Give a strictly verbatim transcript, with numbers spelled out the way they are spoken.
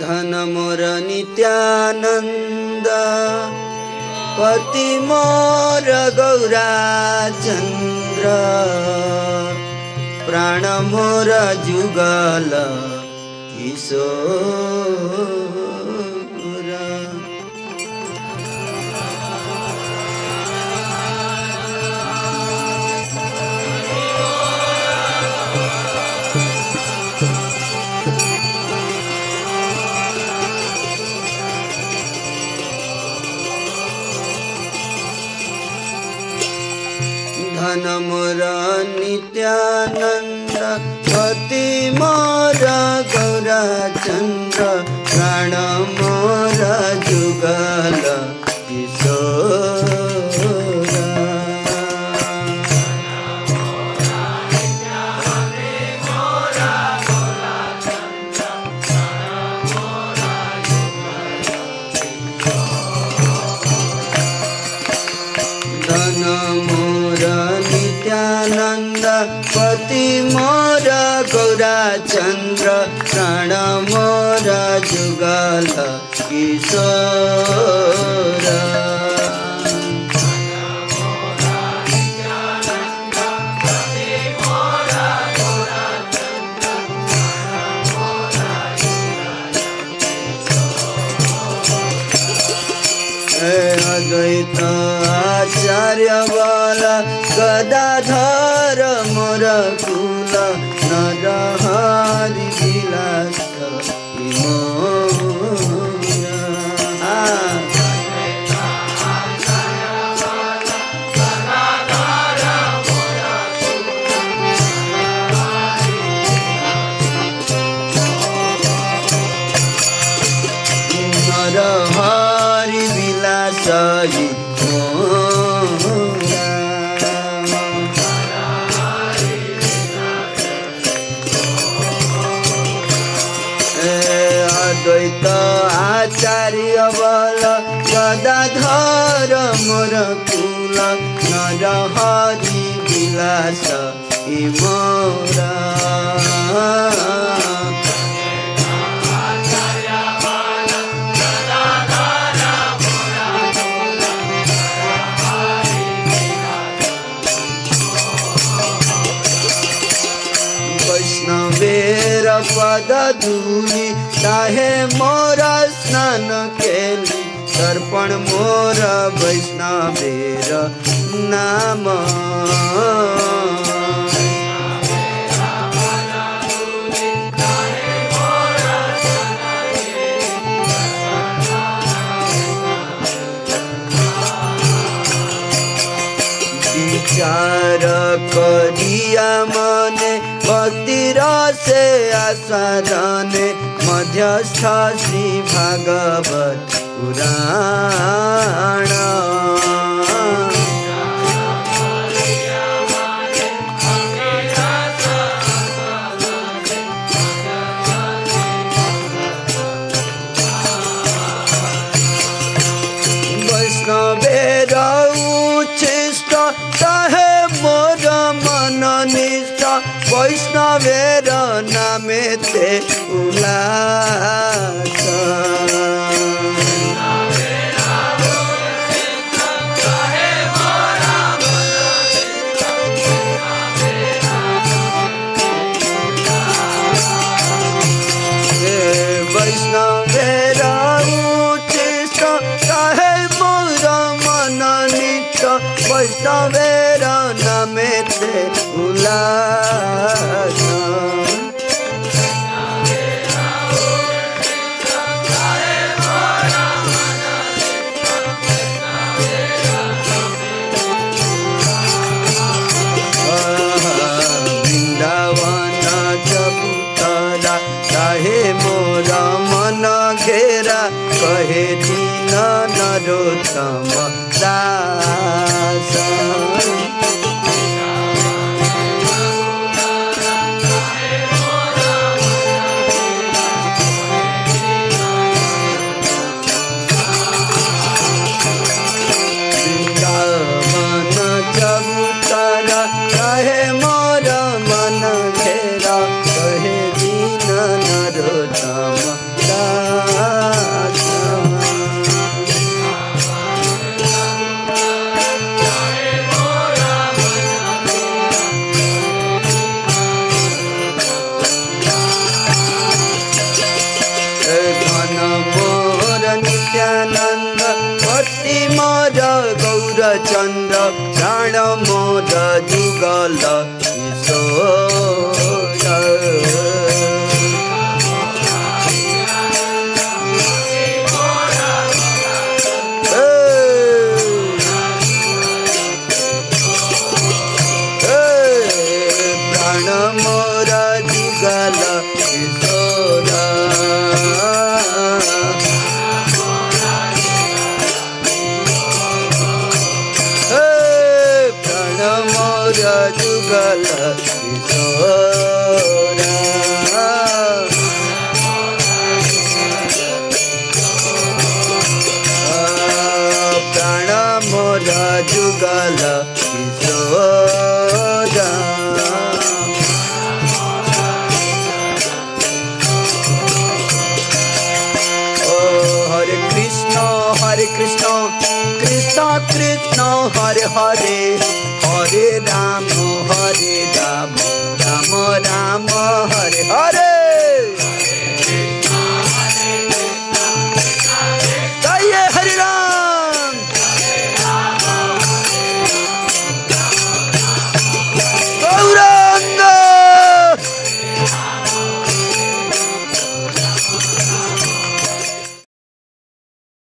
धन मोर नित्यानंद पति मोर गौराचंद्र प्राण मोर जुगल किशोर। धन मोरा नित्यानंद पति मोरा गौराचंद्र प्राण मोरा जुगल किशोर। चंद्र प्राण मोर जुगल किशोर। अद्वैत आचार्य वाला गदाधर मोर कुल नरहरि विलास नरहरि विलास आचार्य बल गदाधर मोर कुल नरहरि विलास मोरा। वैष्णवेर पद धूलि ताहे मोरा स्नान केली तर्पण मोरा वैष्णवेर नाम। विचार करिया मने भक्ति रसे आस्वादने मध्यस्थ श्री भागवत पुराण। वैष्णवेर उच्छिष्ट ताहे मोर मन निष्ठ वैष्णवेर नामे ते उल्लास। वैष्णवेर उच्छिष्ट ताहे मोर मन निष्ठ वैष्णवेर नामे ते उल्लास। कहे दीन नरोत्तम दास। Gauracandra Dhana mora Nityananda. Hare Hare, Hare Rama, Hare Rama, Rama Rama, Hare Hare.